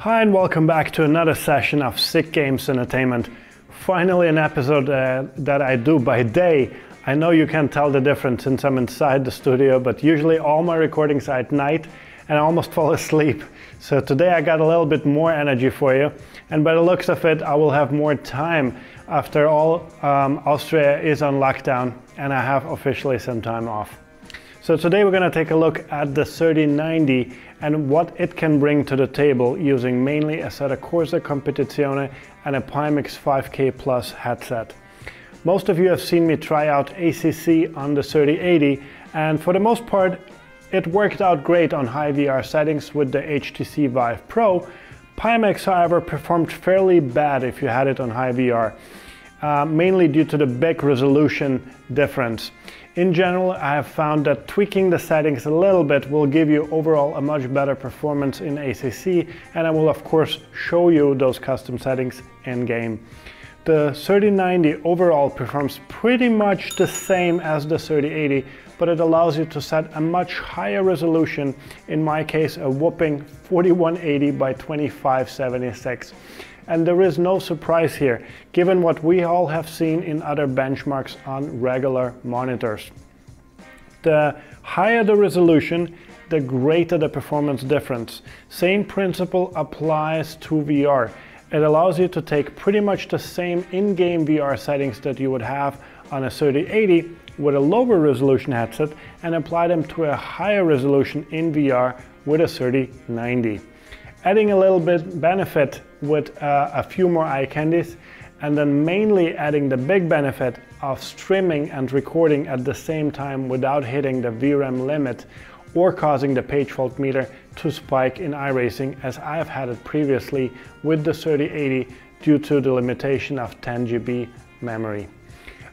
Hi and welcome back to another session of Sick Games Entertainment. Finally an episode that I do by day. I know you can't tell the difference since I'm inside the studio, but usually all my recordings are at night and I almost fall asleep. So today I got a little bit more energy for you, and by the looks of it I will have more time. After all, Austria is on lockdown and I have officially some time off. So today we're going to take a look at the 3090 and what it can bring to the table using mainly Assetto Corsa Competizione and a Pimax 5K Plus headset. Most of you have seen me try out ACC on the 3080, and for the most part it worked out great on high VR settings with the HTC Vive Pro. Pimax, however, performed fairly bad if you had it on high VR, mainly due to the big resolution difference. In general, I have found that tweaking the settings a little bit will give you overall a much better performance in ACC, and I will of course show you those custom settings in game. The 3090 overall performs pretty much the same as the 3080, but it allows you to set a much higher resolution, in my case a whopping 4180 by 2576. And there is no surprise here, given what we all have seen in other benchmarks on regular monitors. The higher the resolution, the greater the performance difference. Same principle applies to VR. It allows you to take pretty much the same in-game VR settings that you would have on a 3080 with a lower resolution headset and apply them to a higher resolution in VR with a 3090. Adding a little bit benefit with a few more eye candies, and then mainly adding the big benefit of streaming and recording at the same time without hitting the VRAM limit or causing the page fault meter to spike in iRacing, as I've had it previously with the 3080 due to the limitation of 10 GB memory.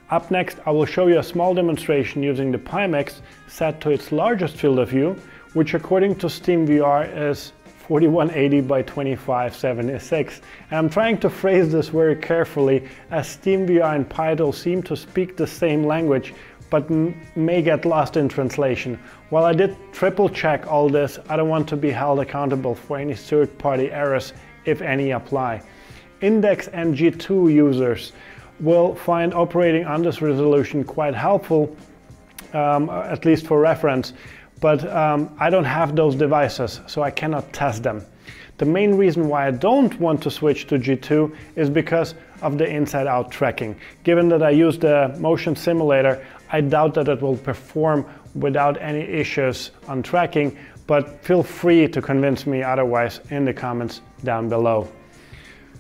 Up next, I will show you a small demonstration using the Pimax set to its largest field of view, which according to SteamVR is 4180 by 2576. I'm trying to phrase this very carefully, as SteamVR and PiTool seem to speak the same language but may get lost in translation. While I did triple check all this, I don't want to be held accountable for any third-party errors, if any apply. Index MG2 users will find operating on this resolution quite helpful, at least for reference. But I don't have those devices, so I cannot test them. The main reason why I don't want to switch to G2 is because of the inside-out tracking. Given that I use the motion simulator, I doubt that it will perform without any issues on tracking, but feel free to convince me otherwise in the comments down below.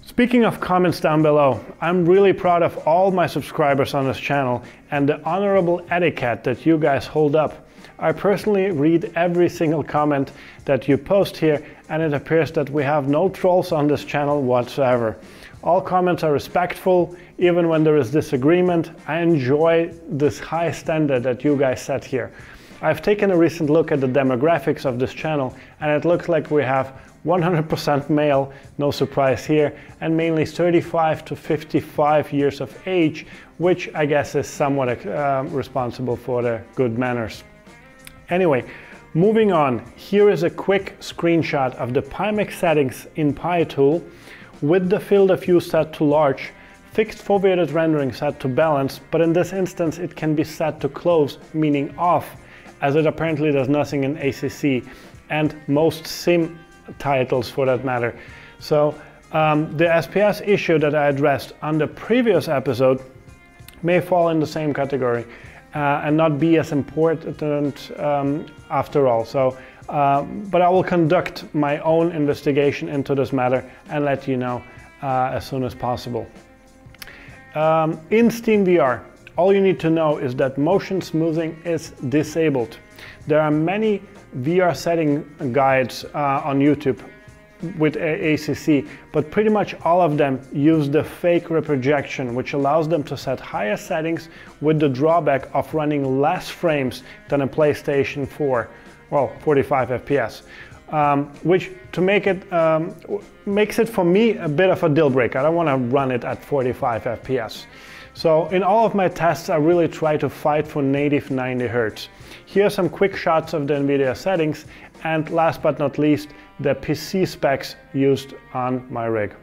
Speaking of comments down below, I'm really proud of all my subscribers on this channel and the honorable etiquette that you guys hold up. I personally read every single comment that you post here, and it appears that we have no trolls on this channel whatsoever. All comments are respectful, even when there is disagreement. I enjoy this high standard that you guys set here. I've taken a recent look at the demographics of this channel, and it looks like we have 100% male, no surprise here, and mainly 35 to 55 years of age, which I guess is somewhat responsible for the good manners. Anyway, moving on, here is a quick screenshot of the Pimax settings in PiTool with the field of view set to large, fixed foveated rendering set to balance, but in this instance it can be set to close, meaning off, as it apparently does nothing in ACC and most sim titles for that matter. So the SPS issue that I addressed on the previous episode may fall in the same category. And not be as important after all. So, but I will conduct my own investigation into this matter and let you know as soon as possible. In SteamVR, all you need to know is that motion smoothing is disabled. There are many VR setting guides on YouTube with ACC, but pretty much all of them use the fake reprojection, which allows them to set higher settings with the drawback of running less frames than a PlayStation 4, well, 45 FPS, which to make it makes it for me a bit of a deal breaker. I don't want to run it at 45 FPS. So in all of my tests, I really try to fight for native 90 Hz. Here are some quick shots of the NVIDIA settings, and last but not least, the PC specs used on my rig.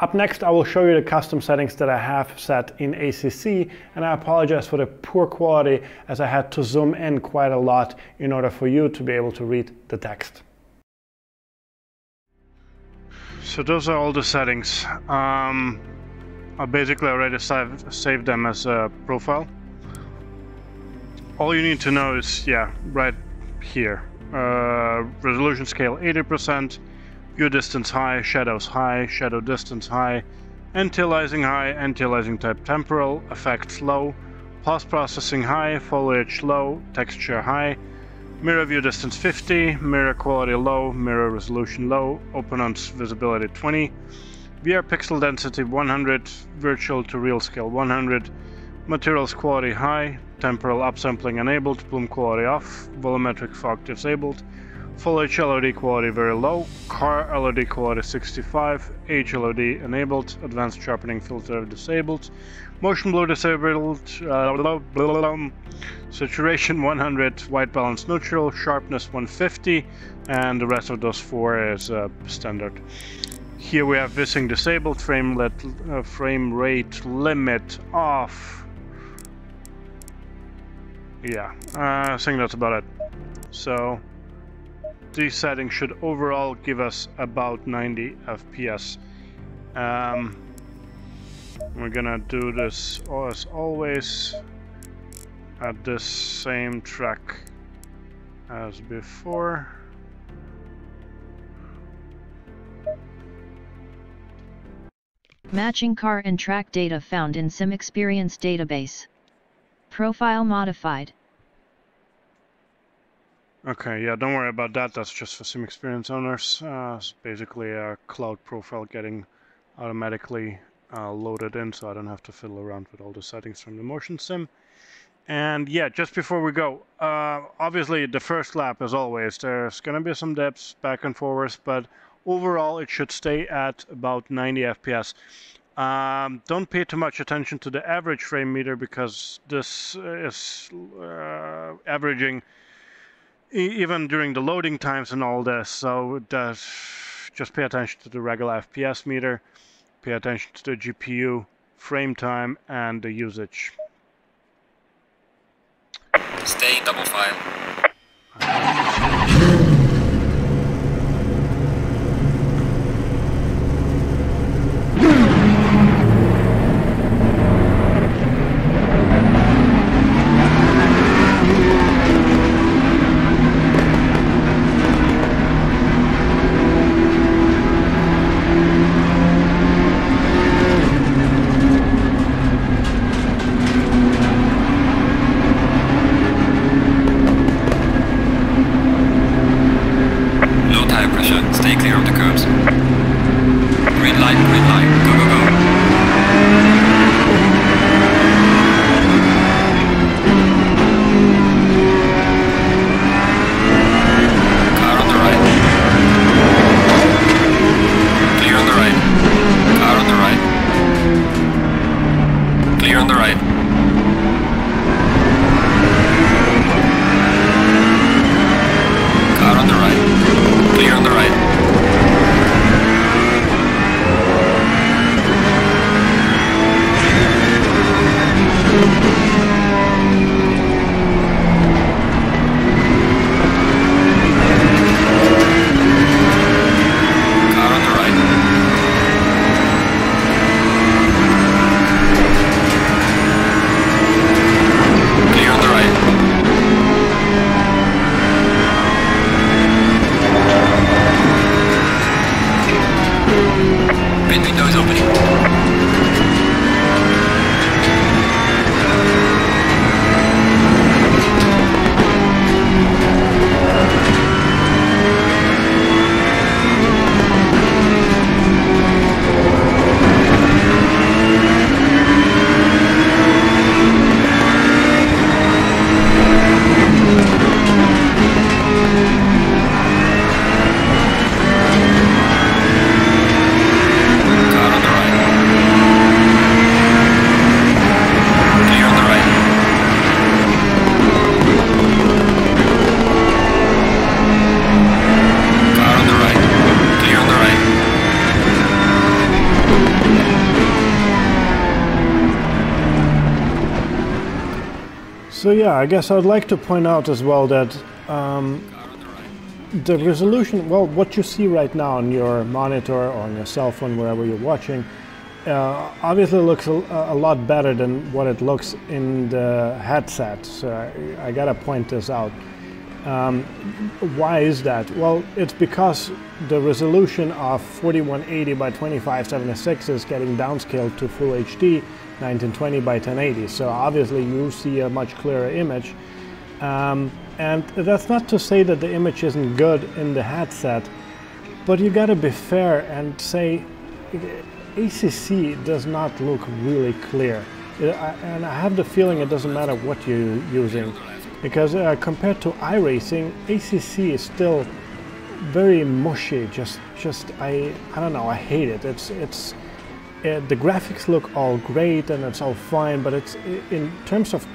Up next, I will show you the custom settings that I have set in ACC, and I apologize for the poor quality as I had to zoom in quite a lot in order for you to be able to read the text. So those are all the settings. I basically already saved them as a profile. All you need to know is, yeah, right here. Resolution scale 80%, view distance high, shadow distance high, anti-aliasing high, anti-aliasing type temporal, effects low, post-processing high, foliage low, texture high, mirror view distance 50, mirror quality low, mirror resolution low, opponent's visibility 20, VR pixel density 100, virtual to real scale 100, materials quality high, temporal upsampling enabled, bloom quality off, volumetric fog disabled, full HLOD quality very low, car LOD quality 65, HLOD enabled, advanced sharpening filter disabled, motion blur disabled, saturation 100, white balance neutral, sharpness 150, and the rest of those four is standard. Here we have VSync disabled, frame rate limit off. Yeah, I think that's about it. So these settings should overall give us about 90 FPS. We're gonna do this as always at the same track as before. Matching car and track data found in SimXperience database. Profile modified. Okay, yeah, don't worry about that. That's just for SimXperience owners. It's basically a cloud profile getting automatically loaded in, so I don't have to fiddle around with all the settings from the motion sim. And yeah, just before we go, obviously the first lap, as always, there's going to be some dips back and forwards, but overall it should stay at about 90 FPS. Don't pay too much attention to the average frame meter, because this is averaging even during the loading times and all this, so just pay attention to the regular FPS meter, pay attention to the GPU frame time and the usage. Stay double file. Car on the right. So yeah, I guess I'd like to point out as well that the resolution, well, what you see right now on your monitor or on your cell phone, wherever you're watching, obviously looks a lot better than what it looks in the headset. So I gotta point this out. Why is that? Well, it's because the resolution of 4180 by 2576 is getting downscaled to Full HD 1920 by 1080. So obviously you see a much clearer image. And that's not to say that the image isn't good in the headset, but you gotta be fair and say ACC does not look really clear. And I have the feeling it doesn't matter what you're using, because compared to iRacing, ACC is still very mushy. I don't know, I hate it. The graphics look all great and it's all fine, but it's in terms of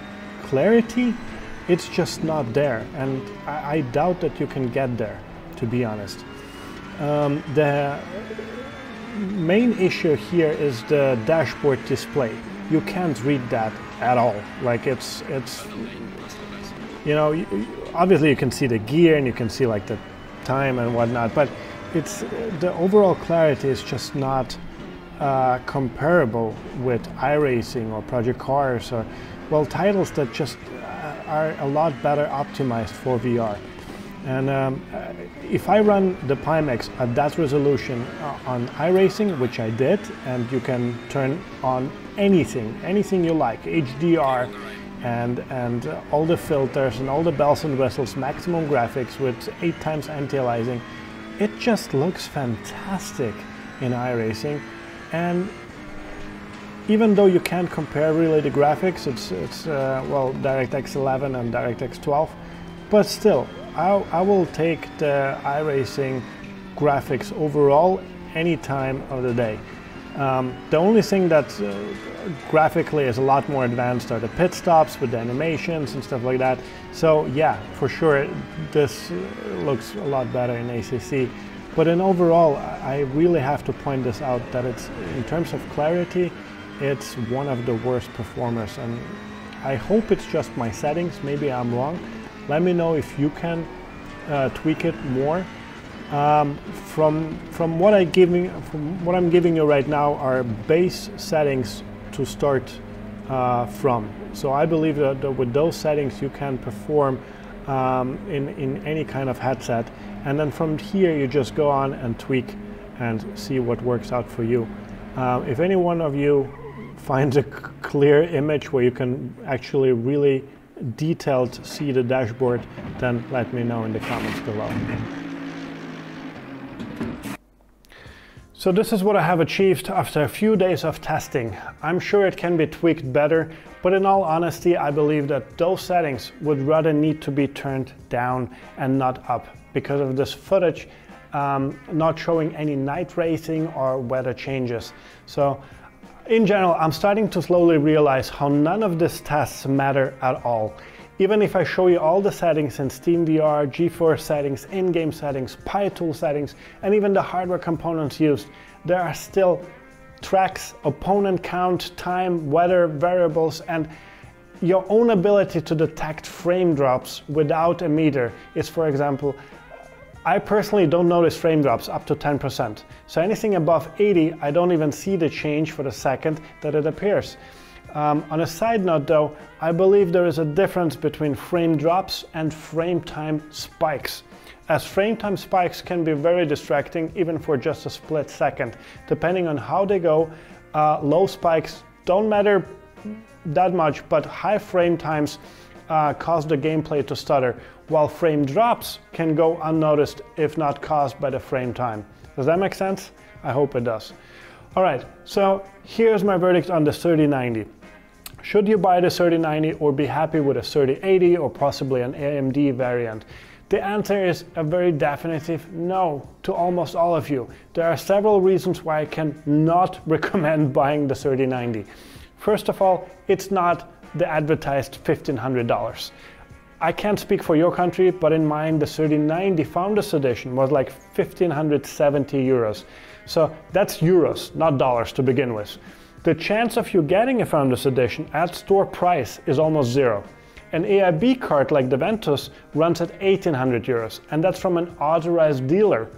clarity, it's just not there, and I doubt that you can get there, to be honest. The main issue here is the dashboard display. You can't read that at all. Like it's you know, obviously you can see the gear and you can see like the time and whatnot, but it's the overall clarity is just not comparable with iRacing or Project Cars or, well, titles that just are a lot better optimized for VR. And if I run the Pimax at that resolution on iRacing, which I did, and you can turn on anything you like, HDR and all the filters and all the bells and whistles, maximum graphics with 8x anti-aliasing, it just looks fantastic in iRacing. And even though you can't compare really the graphics, it's well, DirectX 11 and DirectX 12, but still, I will take the iRacing graphics overall any time of the day. The only thing that graphically is a lot more advanced are the pit stops with the animations and stuff like that. So yeah, for sure, this looks a lot better in ACC. But in overall, I really have to point this out, that it's, in terms of clarity, it's one of the worst performers, and I hope it's just my settings. Maybe I'm wrong. Let me know if you can tweak it more. From what I'm giving you right now are base settings to start from. So I believe that with those settings you can perform in any kind of headset, and then from here you just go on and tweak and see what works out for you. If any one of you finds a clear image where you can actually really detailed see the dashboard, then let me know in the comments below. So this is what I have achieved after a few days of testing. I'm sure it can be tweaked better, but in all honesty, I believe that those settings would rather need to be turned down and not up, because of this footage not showing any night racing or weather changes. So in general, I'm starting to slowly realize how none of these tests matter at all. Even if I show you all the settings in SteamVR, GeForce settings, in-game settings, PiTool settings, and even the hardware components used, there are still tracks, opponent count, time, weather variables, and your own ability to detect frame drops without a meter is, for example, I personally don't notice frame drops up to 10%, so anything above 80, I don't even see the change for the second that it appears. On a side note though, I believe there is a difference between frame drops and frame time spikes, as frame time spikes can be very distracting even for just a split second. Depending on how they go, low spikes don't matter that much, but high frame times cause the gameplay to stutter, while frame drops can go unnoticed if not caused by the frame time. Does that make sense? I hope it does. Alright, so here's my verdict on the 3090. Should you buy the 3090 or be happy with a 3080 or possibly an AMD variant? The answer is a very definitive no to almost all of you. There are several reasons why I cannot recommend buying the 3090. First of all, it's not the advertised $1,500. I can't speak for your country, but in mine the 3090 Founders Edition was like 1,570 euros. So that's euros, not dollars to begin with. The chance of you getting a Founders Edition at store price is almost zero. An AIB card like the Ventus runs at 1,800 euros, and that's from an authorized dealer.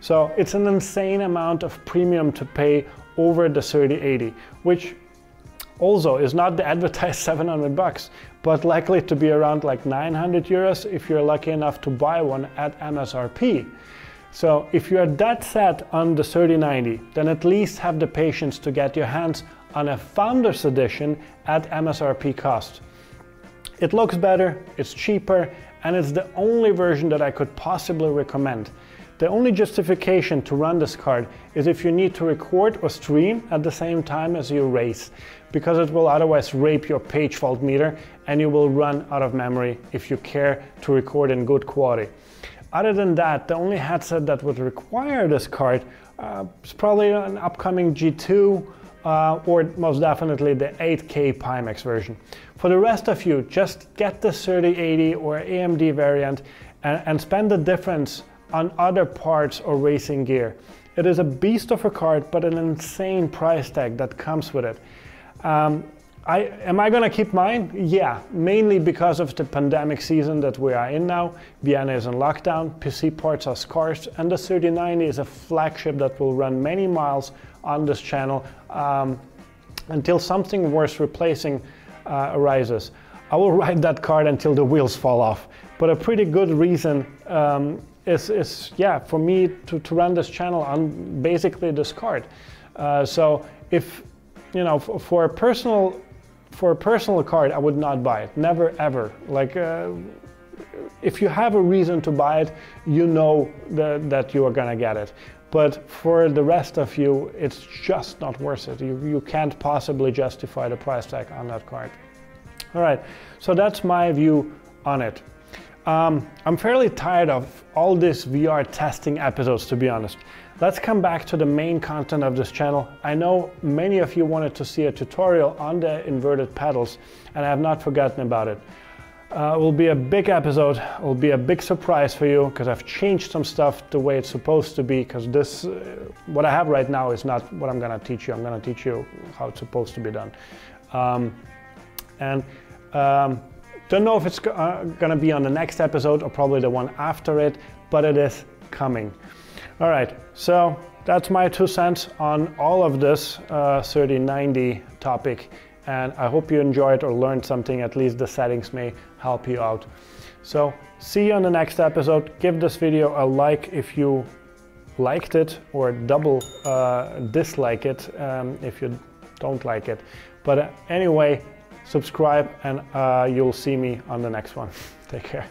So it's an insane amount of premium to pay over the 3080, which also is not the advertised 700 bucks, but likely to be around like 900 euros if you're lucky enough to buy one at MSRP. So if you're that set on the 3090, then at least have the patience to get your hands on a Founders Edition at MSRP cost. It looks better, it's cheaper, and it's the only version that I could possibly recommend. The only justification to run this card is if you need to record or stream at the same time as you race, because it will otherwise rape your page fault meter and you will run out of memory if you care to record in good quality. Other than that, the only headset that would require this card is probably an upcoming G2 or most definitely the 8K Pimax version. For the rest of you, just get the 3080 or AMD variant and spend the difference on other parts or racing gear. It is a beast of a card, but an insane price tag that comes with it. Am I gonna keep mine? Yeah, mainly because of the pandemic season that we are in now. Vienna is in lockdown, PC parts are scarce, and the 3090 is a flagship that will run many miles on this channel until something worth replacing arises. I will ride that card until the wheels fall off, but a pretty good reason is for me to run this channel on basically this card. So if, you know, for a personal card, I would not buy it, never ever. Like, if you have a reason to buy it, you know that you are gonna get it. But for the rest of you, it's just not worth it. You can't possibly justify the price tag on that card. All right, so that's my view on it. I'm fairly tired of all these VR testing episodes, to be honest. Let's come back to the main content of this channel. I know many of you wanted to see a tutorial on the inverted pedals, and I have not forgotten about it. It will be a big episode, it will be a big surprise for you, because I've changed some stuff the way it's supposed to be, because this, what I have right now is not what I'm gonna teach you. I'm gonna teach you how it's supposed to be done. Don't know if it's gonna be on the next episode or probably the one after it, but it is coming. All right, so that's my 2 cents on all of this 3090 topic, and I hope you enjoyed or learned something. At least the settings may help you out. So see you on the next episode. Give this video a like if you liked it, or double dislike it if you don't like it. But anyway, subscribe, and you'll see me on the next one. Take care.